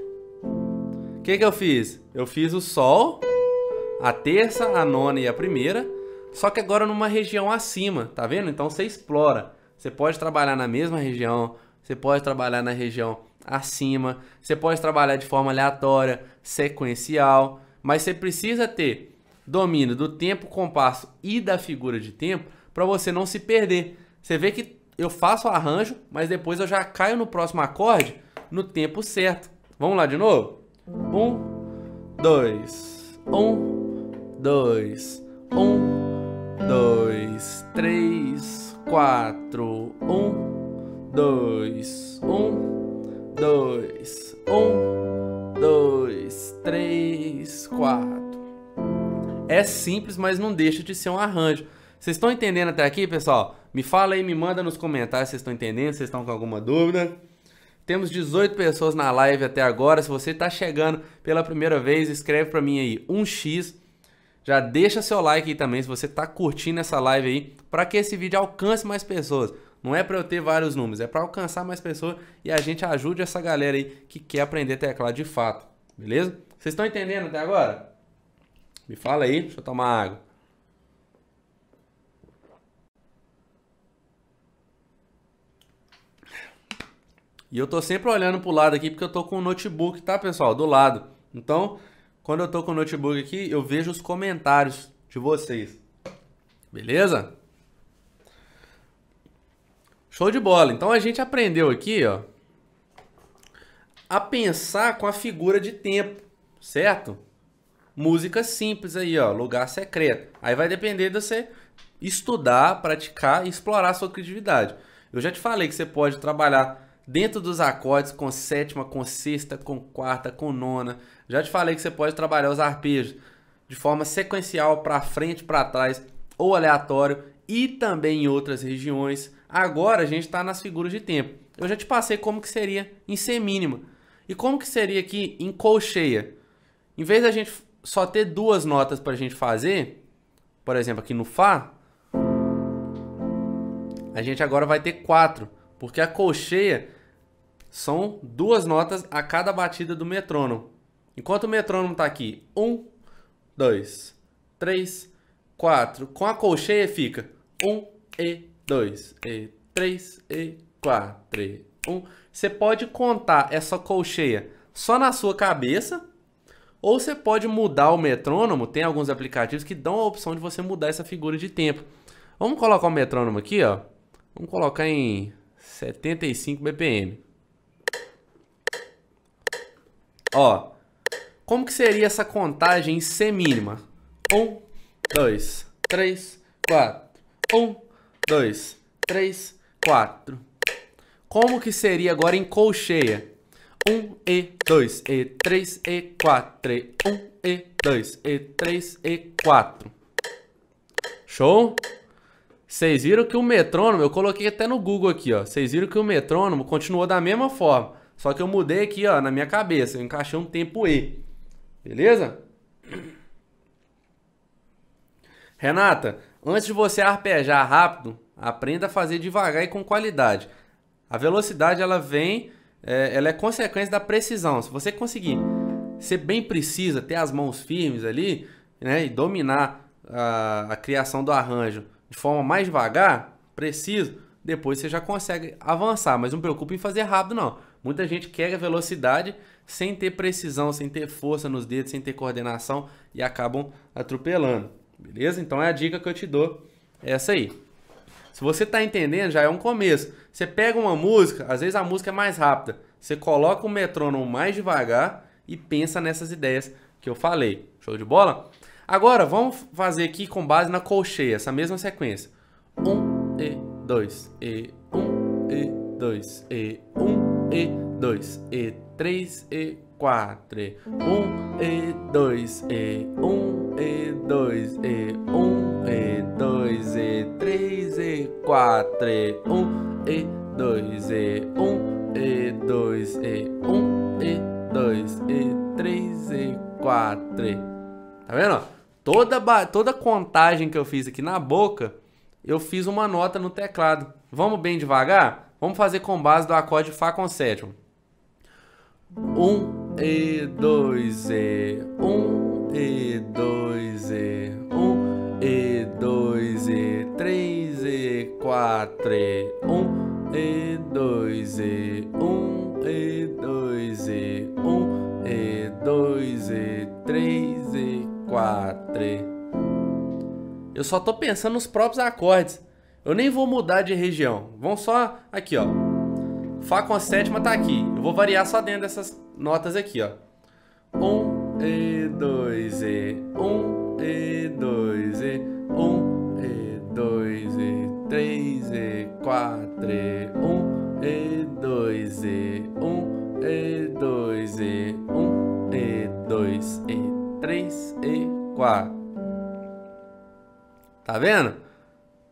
O que eu fiz? Eu fiz o Sol, a terça, a nona e a primeira, só que agora numa região acima, tá vendo? Então você explora, você pode trabalhar na mesma região, você pode trabalhar na região acima, você pode trabalhar de forma aleatória, sequencial, mas você precisa ter domínio do tempo, compasso e da figura de tempo para você não se perder. Você vê que eu faço o arranjo, mas depois eu já caio no próximo acorde no tempo certo. Vamos lá de novo? Um, dois, um, dois, um, dois, três, quatro, um, dois, um, dois, um, dois, três, quatro. É simples, mas não deixa de ser um arranjo. Vocês estão entendendo até aqui, pessoal? Me fala aí, me manda nos comentários se vocês estão entendendo, se vocês estão com alguma dúvida. Temos 18 pessoas na live até agora. Se você está chegando pela primeira vez, escreve para mim aí, 1x. Já deixa seu like aí também se você tá curtindo essa live aí, para que esse vídeo alcance mais pessoas. Não é para eu ter vários números, é para alcançar mais pessoas e a gente ajude essa galera aí que quer aprender teclado de fato, beleza? Vocês estão entendendo até agora? Me fala aí, deixa eu tomar água. E eu tô sempre olhando pro lado aqui porque eu tô com o notebook, tá, pessoal? Do lado. Então, quando eu tô com o notebook aqui, eu vejo os comentários de vocês. Beleza? Show de bola. Então a gente aprendeu aqui, ó, a pensar com a figura de tempo, certo? Música simples aí, ó, lugar secreto. Aí vai depender de você estudar, praticar e explorar a sua criatividade. Eu já te falei que você pode trabalhar dentro dos acordes, com sétima, com sexta, com quarta, com nona. Já te falei que você pode trabalhar os arpejos de forma sequencial, para frente, para trás ou aleatório, e também em outras regiões. Agora a gente está nas figuras de tempo. Eu já te passei como que seria em semínima e como que seria aqui em colcheia. Em vez da gente só ter duas notas para a gente fazer, por exemplo aqui no Fá, a gente agora vai ter quatro, porque a colcheia são duas notas a cada batida do metrônomo. Enquanto o metrônomo tá aqui, 1, 2, 3, 4. Com a colcheia fica 1, e 2, e 3, e 4, e 1. Você pode contar essa colcheia só na sua cabeça, ou você pode mudar o metrônomo. Tem alguns aplicativos que dão a opção de você mudar essa figura de tempo. Vamos colocar o metrônomo aqui, ó. Vamos colocar em 75 BPM. Ó, como que seria essa contagem em C mínima? 1, 2, 3, 4. 1, 2, 3, 4. Como que seria agora em colcheia? 1, E, 2, E, 3, E, 4. 1, E, 2, E, 3, E, 4. Show? Vocês viram que o metrônomo, eu coloquei até no Google aqui, ó. Vocês viram que o metrônomo continuou da mesma forma. Só que eu mudei aqui, ó, na minha cabeça. Eu encaixei um tempo E. Beleza? Renata, antes de você arpejar rápido, aprenda a fazer devagar e com qualidade. A velocidade, ela vem... ela é consequência da precisão. Se você conseguir ser bem precisa, ter as mãos firmes ali, né, e dominar a criação do arranjo de forma mais devagar, preciso, depois você já consegue avançar. Mas não se preocupe em fazer rápido, não. Muita gente quer a velocidade sem ter precisão, sem ter força nos dedos, sem ter coordenação e acabam atropelando. Beleza? Então é a dica que eu te dou, é essa aí. Se você está entendendo, já é um começo. Você pega uma música, às vezes a música é mais rápida. Você coloca o metrônomo mais devagar e pensa nessas ideias que eu falei. Show de bola? Agora, vamos fazer aqui com base na colcheia, essa mesma sequência. 1, E, 2, E, 1, E, 2, E, 1, E, 2, E, 3, E, 4, E, 1, E, 2, E, 1, E, 2, E, 1, E, 2, E, 3, E, 4, E, 1, E, 2, E, 1, E, 2, E, 1, E, 2, E, 3, E, 4, E. Tá vendo? Toda contagem que eu fiz aqui na boca, eu fiz uma nota no teclado. Vamos bem devagar? Vamos fazer com base do acorde Fá com sétimo. 1, E, 2, E, 1, E, 2, E, 1, E, 2, E, 3, E, 4, E, 1, E, 2, E, 1, E, 2, E, 1, E, 2, E, 3, E, 4. Eu só tô pensando nos próprios acordes. Eu nem vou mudar de região. Vamos só aqui, ó. Fá com a sétima tá aqui. Eu vou variar só dentro dessas notas aqui, ó. 1, E, 2, E, 1, E, 2, E, 1, E, 2, E, 3, E, 4, E, 1, E, 2, E, 1, E, 2, E, 1, E, 2, E, 3 e 4. Tá vendo?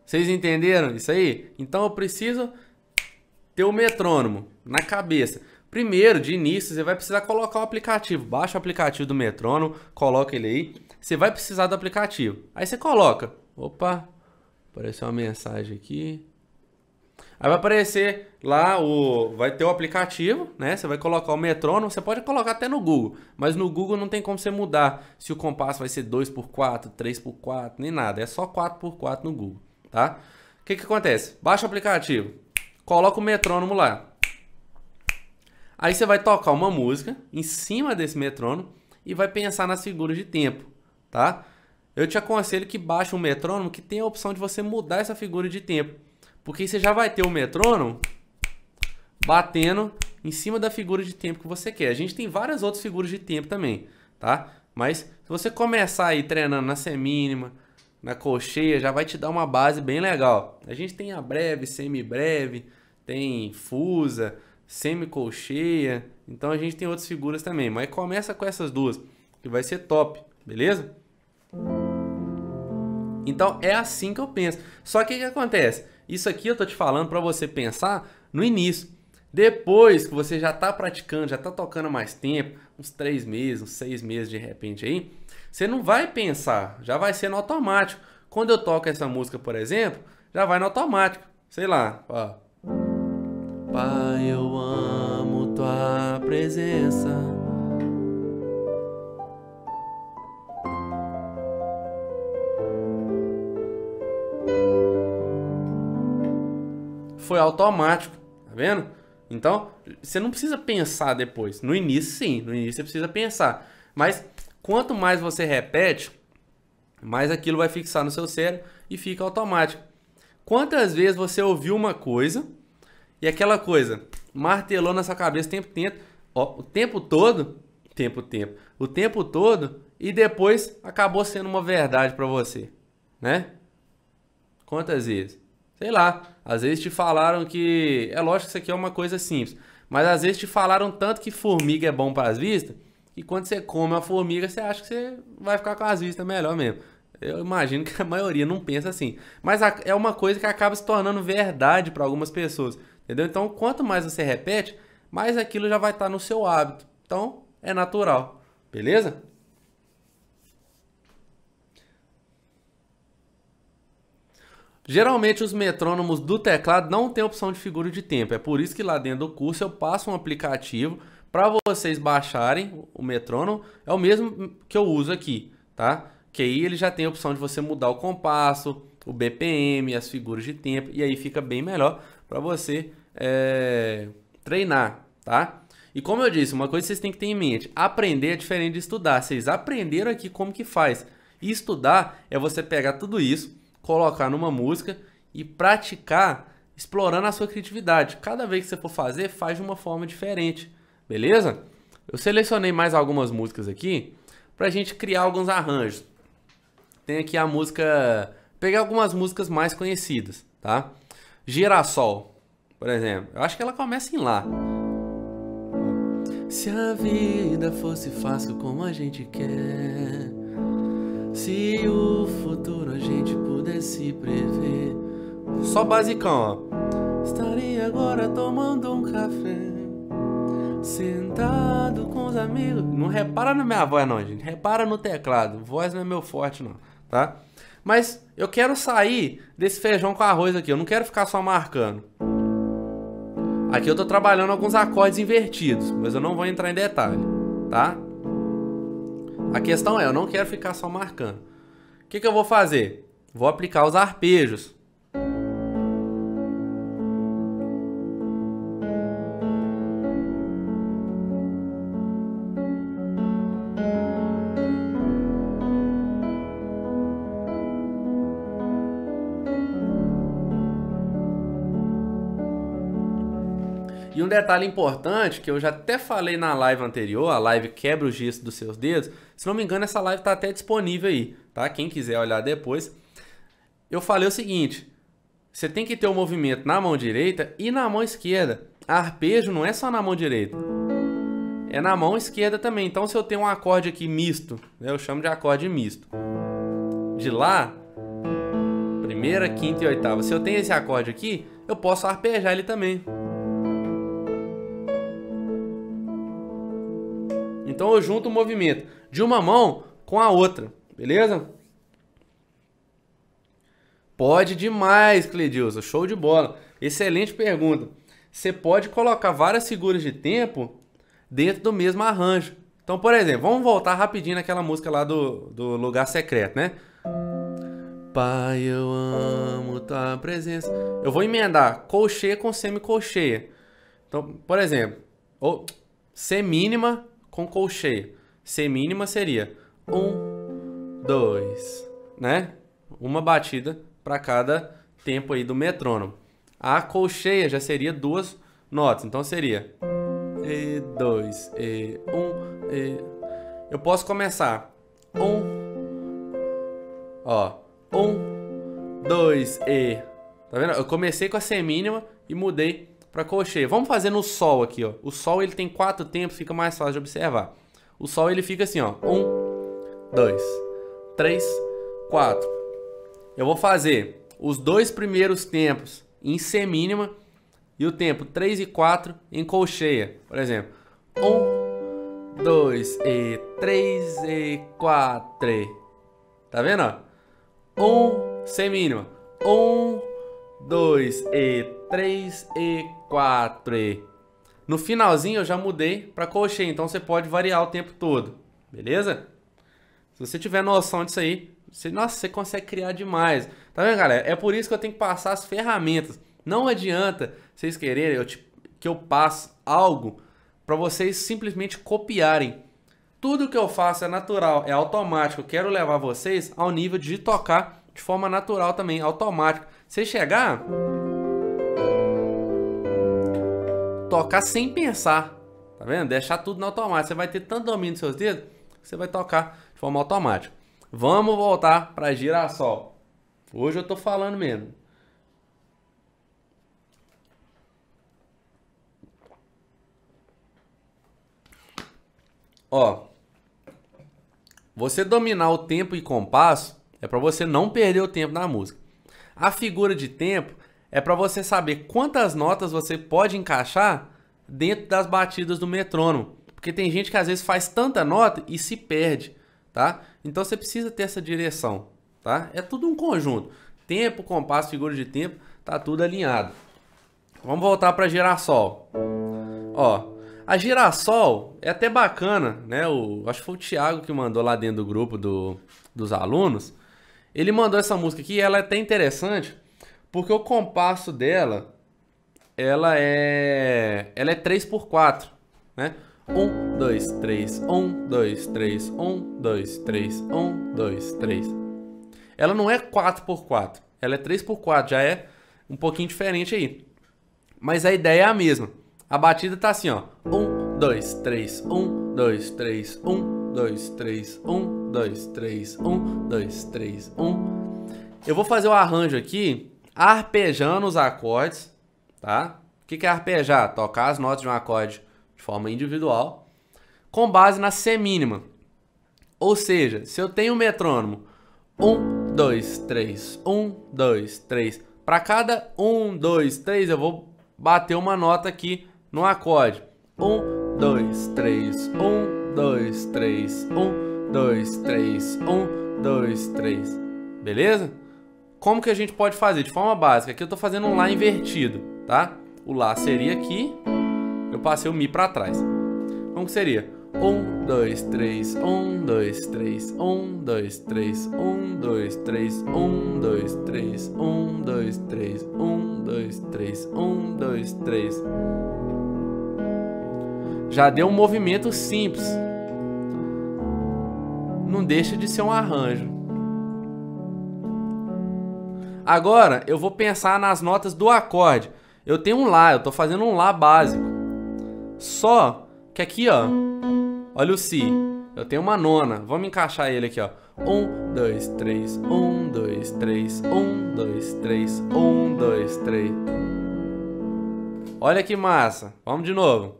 Vocês entenderam isso aí? Então eu preciso ter o metrônomo na cabeça. Primeiro, de início, você vai precisar colocar o aplicativo. Baixa o aplicativo do metrônomo, coloca ele aí. Você vai precisar do aplicativo. Aí você coloca. Opa, apareceu uma mensagem aqui. Aí vai aparecer lá, vai ter o aplicativo, né? Você vai colocar o metrônomo, você pode colocar até no Google, mas no Google não tem como você mudar se o compasso vai ser 2x4, 3x4, nem nada. É só 4x4 no Google, tá? O que que acontece? Baixa o aplicativo, coloca o metrônomo lá. Aí você vai tocar uma música em cima desse metrônomo e vai pensar nas figuras de tempo, tá? Eu te aconselho que baixe um metrônomo que tem a opção de você mudar essa figura de tempo. Porque você já vai ter o metrônomo batendo em cima da figura de tempo que você quer. A gente tem várias outras figuras de tempo também, tá? Mas se você começar aí treinando na semínima, na colcheia, já vai te dar uma base bem legal. A gente tem a breve, semibreve, tem fusa, semicolcheia. Então a gente tem outras figuras também. Mas começa com essas duas, que vai ser top, beleza? Então é assim que eu penso. Só que o que acontece? Isso aqui eu tô te falando para você pensar no início. Depois que você já tá praticando, já tá tocando mais tempo, uns 3 meses, uns 6 meses de repente aí, você não vai pensar, já vai ser no automático. Quando eu toco essa música, por exemplo, já vai no automático. Sei lá, ó. Pai, eu amo tua presença. foi automático, tá vendo? Então, você não precisa pensar depois. No início, sim. No início, você precisa pensar. Mas, quanto mais você repete, mais aquilo vai fixar no seu cérebro e fica automático. Quantas vezes você ouviu uma coisa e aquela coisa martelou na sua cabeça o tempo todo e depois acabou sendo uma verdade para você, né? Quantas vezes? Sei lá, às vezes te falaram que... É lógico que isso aqui é uma coisa simples, mas às vezes te falaram tanto que formiga é bom para as vistas, e quando você come a formiga, você acha que você vai ficar com as vistas melhor mesmo. Eu imagino que a maioria não pensa assim. Mas é uma coisa que acaba se tornando verdade para algumas pessoas, entendeu? Então, quanto mais você repete, mais aquilo já vai estar no seu hábito. Então, é natural, beleza? Geralmente os metrônomos do teclado não tem opção de figura de tempo. É por isso que lá dentro do curso eu passo um aplicativo para vocês baixarem o metrônomo. É o mesmo que eu uso aqui, tá? Que aí ele já tem a opção de você mudar o compasso, o BPM, as figuras de tempo. E aí fica bem melhor para você treinar, tá? E como eu disse, uma coisa que vocês têm que ter em mente. Aprender é diferente de estudar. Vocês aprenderam aqui como que faz. E estudar é você pegar tudo isso, colocar numa música e praticar explorando a sua criatividade. Cada vez que você for fazer, faz de uma forma diferente, beleza? Eu selecionei mais algumas músicas aqui pra gente criar alguns arranjos. Tem aqui a música... Peguei algumas músicas mais conhecidas, tá? Girassol, por exemplo. Eu acho que ela começa em Lá. Se a vida fosse fácil como a gente quer, se o futuro a gente pudesse prever. Só basicão, ó. Estaria agora tomando um café, sentado com os amigos. Não repara na minha voz não, gente. Repara no teclado. Voz não é meu forte não, tá? Mas eu quero sair desse feijão com arroz aqui. Eu não quero ficar só marcando. Aqui eu tô trabalhando alguns acordes invertidos, mas eu não vou entrar em detalhe, tá? A questão é, eu não quero ficar só marcando. O que que eu vou fazer? Vou aplicar os arpejos. E um detalhe importante, que eu já até falei na live anterior, a live Quebra o Gesso dos Seus Dedos, se não me engano essa live está até disponível aí, tá? Quem quiser olhar depois. Eu falei o seguinte, você tem que ter o movimento na mão direita e na mão esquerda. Arpejo não é só na mão direita, é na mão esquerda também. Então se eu tenho um acorde aqui misto, né, eu chamo de acorde misto. De Lá, primeira, quinta e oitava. Se eu tenho esse acorde aqui, eu posso arpejar ele também. Então eu junto o movimento de uma mão com a outra, beleza? Pode demais, Cledilson, show de bola. Excelente pergunta. Você pode colocar várias figuras de tempo dentro do mesmo arranjo. Então, por exemplo, vamos voltar rapidinho naquela música lá do Lugar Secreto, né? Pai, eu amo tua presença. Eu vou emendar colcheia com semicolcheia. Então, por exemplo, ou semínima com colcheia. Semínima seria 1, 2, né? Uma batida para cada tempo aí do metrônomo. A colcheia já seria duas notas. Então seria E2, E1, E. Eu posso começar 1, 2, E. Tá vendo? Eu comecei com a semínima e mudei para colcheia. Vamos fazer no sol aqui, ó. O sol ele tem 4 tempos, fica mais fácil de observar. O sol ele fica assim, ó. 1, 2, 3, 4. Eu vou fazer os 2 primeiros tempos em semínima e o tempo 3 e 4 em colcheia. Por exemplo, 1, 2, e 3 e 4. E. Tá vendo, ó? 1, semínima. 1, 2, e 3 e 4 e. No finalzinho eu já mudei para colcheia, então você pode variar o tempo todo, beleza? Se você tiver noção disso aí, você, nossa, você consegue criar demais. Tá vendo, galera? É por isso que eu tenho que passar as ferramentas Não adianta vocês quererem que eu passe algo para vocês simplesmente copiarem. Tudo que eu faço é natural, é automático. Eu quero levar vocês ao nível de tocar de forma natural também, automático. Você chegar, tocar sem pensar, tá vendo? Deixar tudo no automático. Você vai ter tanto domínio dos seus dedos que você vai tocar de forma automática. Vamos voltar para girassol. Hoje eu tô falando mesmo. Ó, você dominar o tempo e compasso é para você não perder o tempo na música. A figura de tempo é para você saber quantas notas você pode encaixar dentro das batidas do metrônomo. Porque tem gente que às vezes faz tanta nota e se perde, tá? Então você precisa ter essa direção, tá? É tudo um conjunto. Tempo, compasso, figura de tempo, tá tudo alinhado. Vamos voltar para girassol. Ó, a girassol é até bacana, né? Acho que foi o Thiago que mandou lá dentro do grupo dos alunos. Ele mandou essa música aqui, ela é até interessante, porque o compasso dela, ela é 3/4, né? 1, 2, 3, 1, 2, 3, 1, 2, 3, 1, 2, 3. Ela não é 4/4, ela é 3/4, já é um pouquinho diferente aí. Mas a ideia é a mesma. A batida tá assim, ó. 1, 2, 3, 1, 2, 3, 1, 2, 3, 1, 2, 3, 1, 2, 3, 1. Eu vou fazer o arranjo aqui, arpejando os acordes, tá? O que é arpejar? Tocar as notas de um acorde de forma individual, com base na semínima. Ou seja, se eu tenho um metrônomo, 1, 2, 3, 1, 2, 3. Para cada 1, 2, 3, eu vou bater uma nota aqui no acorde. 1, 2, 3, 1, 2, 3, 1, 2, 3, 1, 2, 3. Beleza? Como que a gente pode fazer? De forma básica, aqui eu estou fazendo um Lá invertido, tá? O Lá seria aqui, eu passei o Mi para trás. Como que seria? 1, 2, 3, 1, 2, 3, 1, 2, 3, 1, 2, 3, 1, 2, 3, 1, 2, 3, 1, 2, 3, 1, 2, 3. Já deu um movimento simples. Não deixa de ser um arranjo. Agora eu vou pensar nas notas do acorde. Eu tenho um Lá, eu tô fazendo um Lá básico. Só que aqui, ó, olha o Si. Eu tenho uma nona. Vamos encaixar ele aqui, ó. 1, 2, 3, 1, 2, 3, 1, 2, 3, 1, 2, 3. Olha que massa. Vamos de novo.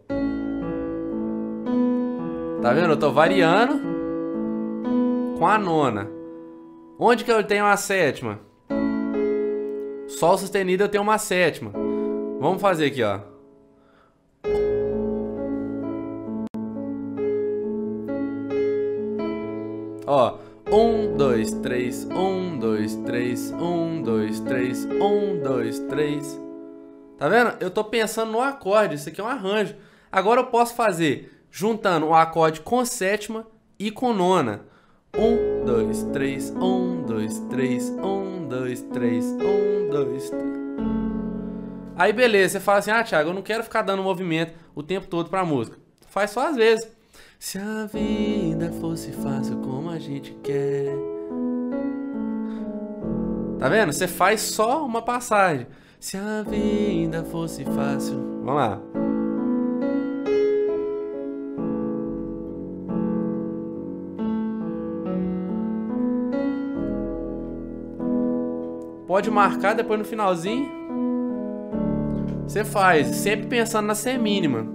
Tá vendo? Eu tô variando com a nona. Onde que eu tenho a sétima? Sol sustenido eu tenho uma sétima. Vamos fazer aqui, ó. Ó, 1, 2, 3, 1, 2, 3, 1, 2, 3, 1, 2, 3. Tá vendo? Eu tô pensando no acorde, isso aqui é um arranjo. Agora eu posso fazer juntando o acorde com sétima e com nona. 1, 2, 3, 1, 2, 3, 1, 2, 3, 1, 2, 3. Aí beleza, você fala assim, ah, Thiago, eu não quero ficar dando movimento o tempo todo pra música. Faz só às vezes. Se a vida fosse fácil como a gente quer. Tá vendo? Você faz só uma passagem. Se a vida fosse fácil. Vamos lá. Pode marcar depois no finalzinho. Você faz, sempre pensando na semínima.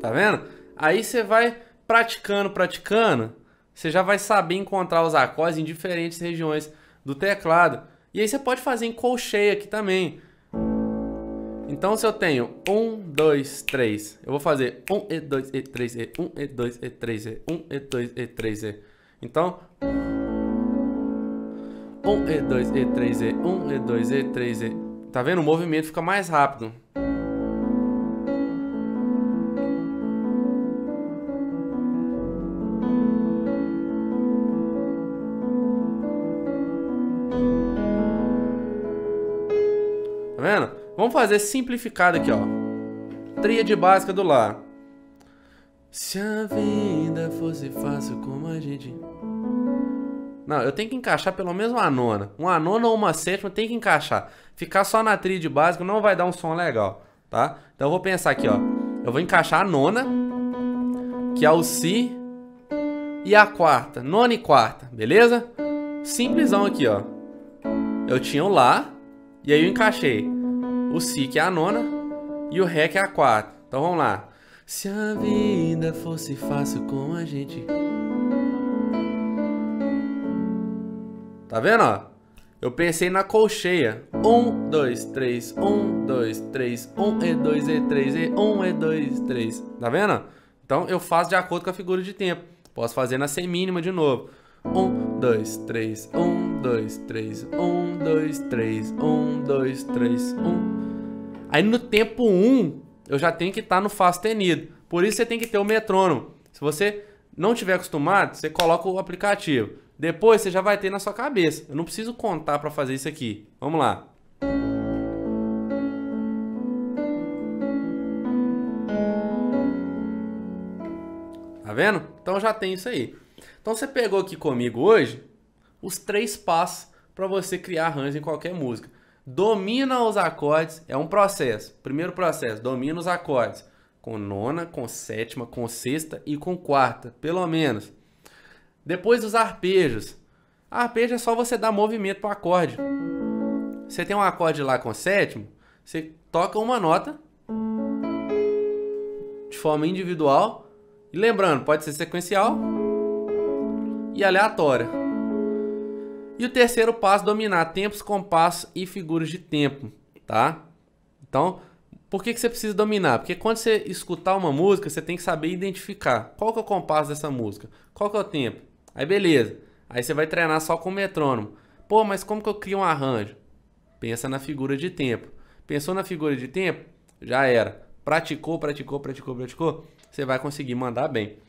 Tá vendo? Aí você vai praticando, praticando, você já vai saber encontrar os acordes em diferentes regiões do teclado. E aí você pode fazer em colcheia aqui também. Então se eu tenho 1, 2, 3, eu vou fazer 1, e 2, e 3, e 1, e 2, e 3, e 1, e 2, e 3, e. Então 1, e 2, e 3, e 1, e 2, e 3, e. Tá vendo? O movimento fica mais rápido. vendo? Vamos fazer simplificado aqui, ó. Tríade básica do Lá. Se a vida fosse fácil como a gente... Não, eu tenho que encaixar pelo menos uma nona. Uma nona ou uma sétima tem que encaixar. Ficar só na tríade básica não vai dar um som legal, tá? Então eu vou pensar aqui, ó. Eu vou encaixar a nona, que é o Si, e a quarta. Nona e quarta, beleza? Simplesão aqui, ó. Eu tinha o Lá, e aí eu encaixei o Si, que é a nona, e o Ré, que é a quarta. Então vamos lá. Se a vida fosse fácil com a gente... Tá vendo, ó? Eu pensei na colcheia. 1, 2, 3, 1, 2, 3, 1, E2, E3, E1, E2, 3. Tá vendo? Então eu faço de acordo com a figura de tempo. Posso fazer na semínima de novo. 1, 2, 3, 1, 2, 3, 1, 2, 3, 1, 2, 3, 1. Aí no tempo 1, eu já tenho que estar no Fá sustenido. Por isso você tem que ter o metrônomo. Se você não tiver acostumado, você coloca o aplicativo. Depois você já vai ter na sua cabeça. Eu não preciso contar para fazer isso aqui. Vamos lá. Tá vendo? Então já tem isso aí. Então você pegou aqui comigo hoje os 3 passos para você criar arranjo em qualquer música. Domina os acordes, é um processo. Primeiro processo, domina os acordes. Com nona, com sétima, com sexta e com quarta, pelo menos. Depois os arpejos. Arpejo é só você dar movimento para o acorde. Você tem um acorde lá com sétimo, você toca uma nota de forma individual. E lembrando, pode ser sequencial e aleatória. E o terceiro passo, dominar tempos, compassos e figuras de tempo, tá? Então, por que você precisa dominar? Porque quando você escutar uma música, você tem que saber identificar qual que é o compasso dessa música, qual que é o tempo. Aí beleza, aí você vai treinar só com o metrônomo. Pô, mas como que eu crio um arranjo? Pensa na figura de tempo. Pensou na figura de tempo? Já era. Praticou, praticou, praticou, praticou, você vai conseguir mandar bem.